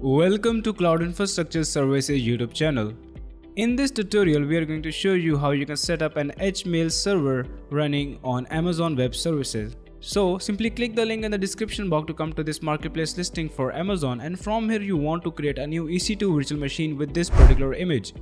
Welcome to Cloud Infrastructure Services YouTube channel. In this tutorial, we are going to show you how you can set up an hMail server running on Amazon Web Services. So simply click the link in the description box to come to this marketplace listing for Amazon, and from here you want to create a new EC2 virtual machine with this particular image.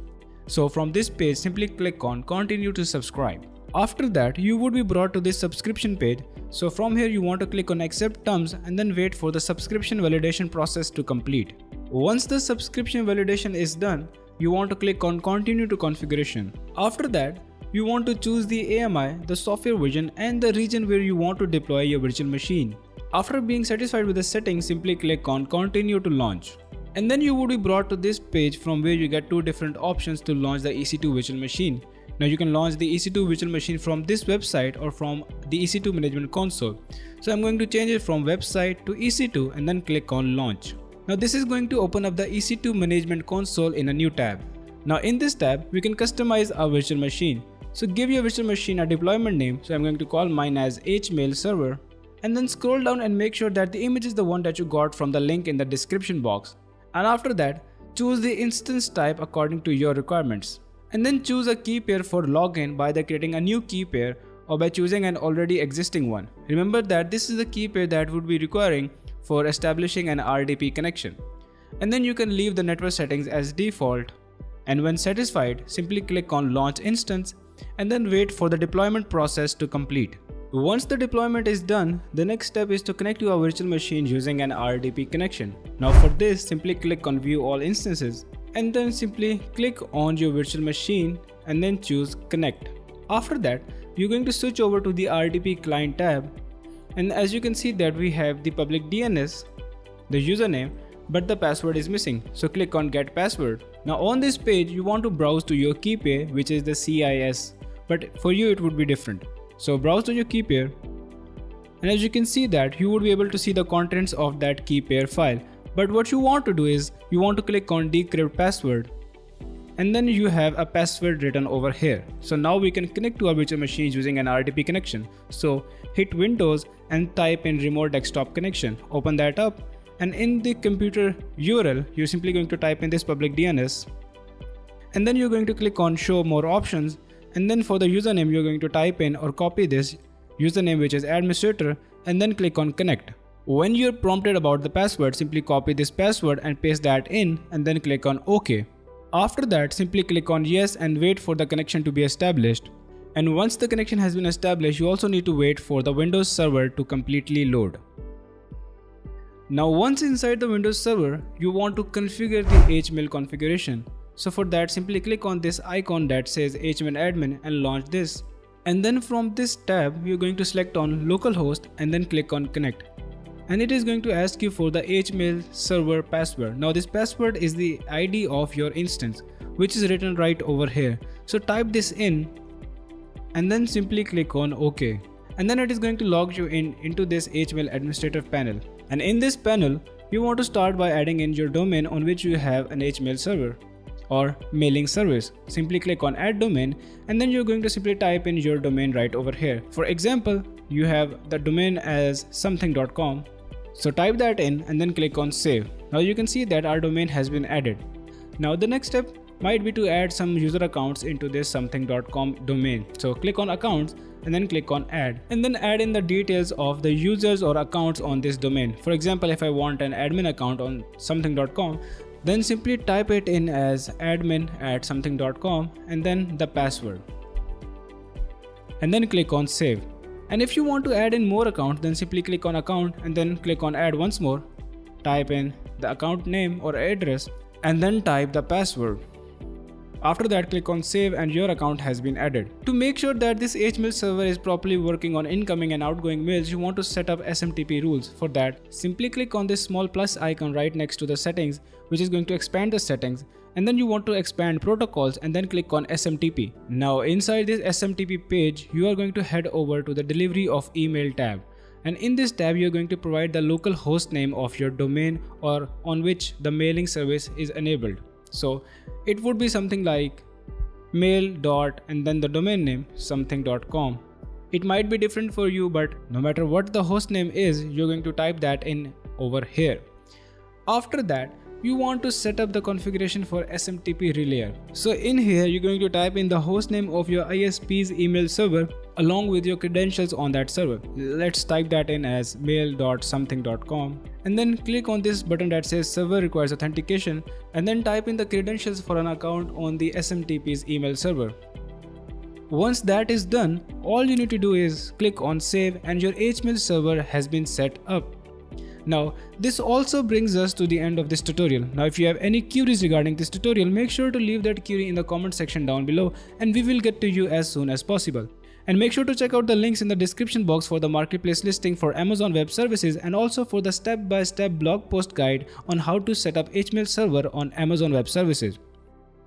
So from this page, simply click on continue to subscribe. After that, you would be brought to this subscription page. So from here you want to click on accept terms and then wait for the subscription validation process to complete. Once the subscription validation is done, you want to click on continue to configuration. After that, you want to choose the AMI, the software version, and the region where you want to deploy your virtual machine. After being satisfied with the settings, simply click on continue to launch. And then you would be brought to this page from where you get two different options to launch the EC2 virtual machine. Now you can launch the EC2 virtual machine from this website or from the EC2 management console. So I'm going to change it from website to EC2 and then click on launch. Now this is going to open up the EC2 management console in a new tab. Now in this tab, we can customize our virtual machine. So give your virtual machine a deployment name. So I'm going to call mine as hMailServer, and then scroll down and make sure that the image is the one that you got from the link in the description box. And after that, choose the instance type according to your requirements. And then choose a key pair for login by creating a new key pair or by choosing an already existing one. Remember that this is the key pair that would be requiring for establishing an RDP connection. And then you can leave the network settings as default. And when satisfied, simply click on launch instance and then wait for the deployment process to complete. Once the deployment is done, the next step is to connect to our virtual machine using an RDP connection. Now for this, simply click on view all instances and then simply click on your virtual machine and then choose connect. After that, you're going to switch over to the RDP client tab, and as you can see that we have the public DNS, the username, but the password is missing. So click on get password. Now on this page, you want to browse to your key pair, which is the CIS, but for you it would be different. So browse to your key pair, and as you can see that you would be able to see the contents of that key pair file. But what you want to do is you want to click on decrypt password, and then you have a password written over here. So now we can connect to our virtual machines using an RDP connection. So hit Windows and type in remote desktop connection, open that up, and in the computer URL, you're simply going to type in this public DNS, and then you're going to click on show more options. And then for the username, you're going to type in or copy this username, which is administrator, and then click on connect. When you're prompted about the password, simply copy this password and paste that in and then click on OK. After that, simply click on yes and wait for the connection to be established. And once the connection has been established, you also need to wait for the Windows server to completely load. Now once inside the Windows server, you want to configure the hMail configuration. So for that, simply click on this icon that says hMail admin and launch this. And then from this tab, you're going to select on localhost and then click on connect. And it is going to ask you for the hMail server password. Now this password is the ID of your instance, which is written right over here. So type this in and then simply click on OK. And then it is going to log you into this hMail administrative panel. And in this panel, you want to start by adding in your domain on which you have an hMail server or mailing service. Simply click on add domain, and then you're going to simply type in your domain right over here. For example, you have the domain as something.com. So type that in and then click on save. Now you can see that our domain has been added. Now the next step might be to add some user accounts into this something.com domain. So click on accounts and then click on add, and then add in the details of the users or accounts on this domain. For example, if I want an admin account on something.com, then simply type it in as admin@something.com and then the password, and then click on save. And if you want to add in more accounts, then simply click on account and then click on add once more, type in the account name or address, and then type the password. After that, click on save and your account has been added. To make sure that this hMail server is properly working on incoming and outgoing mails, you want to set up SMTP rules. For that, simply click on this small plus icon right next to the settings, which is going to expand the settings, and then you want to expand protocols and then click on SMTP. Now inside this SMTP page, you are going to head over to the delivery of email tab. And in this tab, you're going to provide the local host name of your domain or on which the mailing service is enabled. So it would be something like mail. And then the domain name something.com. It might be different for you, but no matter what the host name is, you're going to type that in over here. After that, you want to set up the configuration for SMTP relayer. So in here, you're going to type in the host name of your ISP's email server along with your credentials on that server. Let's type that in as mail.something.com and then click on this button that says server requires authentication and then type in the credentials for an account on the SMTP's email server. Once that is done, all you need to do is click on save and your hMail server has been set up. Now, this also brings us to the end of this tutorial. Now, if you have any queries regarding this tutorial, make sure to leave that query in the comment section down below and we will get to you as soon as possible. And make sure to check out the links in the description box for the marketplace listing for Amazon Web Services and also for the step-by-step blog post guide on how to set up hMail server on Amazon Web Services.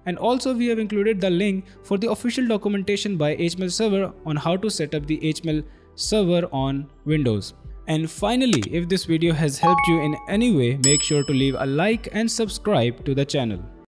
And also we have included the link for the official documentation by hMail server on how to set up the hMail server on Windows. And finally, if this video has helped you in any way, make sure to leave a like and subscribe to the channel.